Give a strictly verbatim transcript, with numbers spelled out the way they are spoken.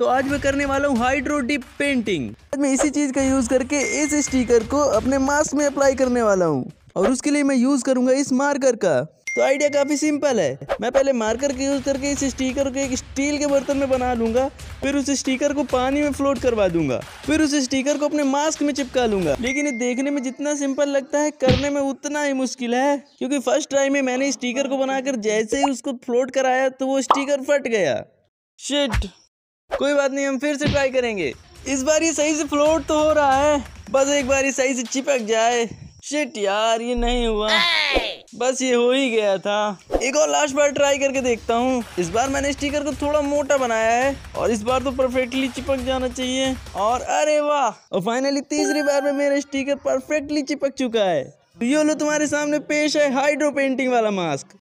तो आज मैं करने वाला हूँ हाइड्रो डिप पेंटिंग। आज मैं इसी चीज़ का यूज़ करके इस स्टिकर को अपने मास्क में अप्लाई करने वाला हूँ और उसके लिए मैं यूज़ करूँगा इस मार्कर का। तो आइडिया काफ़ी सिंपल है। मैं पहले मार्कर के यूज़ करके इस स्टिकर को एक स्टील के बर्तन में बना लूँगा, फिर उस स्टिकर को पानी में फ्लोट करवा दूंगा, फिर उस स्टिकर को अपने मास्क में चिपका लूँगा। लेकिन ये देखने में जितना सिंपल लगता है करने में उतना ही मुश्किल है, क्योंकि फर्स्ट ट्राई में मैंने स्टिकर को बनाकर जैसे ही उसको फ्लोट कराया तो वो स्टिकर फट गया। शिट, कोई बात नहीं, हम फिर से ट्राई करेंगे। इस बार ये सही से फ्लोट तो हो रहा है, बस एक बार ये सही से चिपक जाए। शिट यार, ये नहीं हुआ, बस ये हो ही गया था। एक और लास्ट बार ट्राई करके देखता हूँ। इस बार मैंने स्टिकर को थोड़ा मोटा बनाया है और इस बार तो परफेक्टली चिपक जाना चाहिए। और अरे वाह, और फाइनली तीसरी बार में मेरा स्टिकर परफेक्टली चिपक चुका है। ये लो, तुम्हारे सामने पेश है हाइड्रो पेंटिंग वाला मास्क।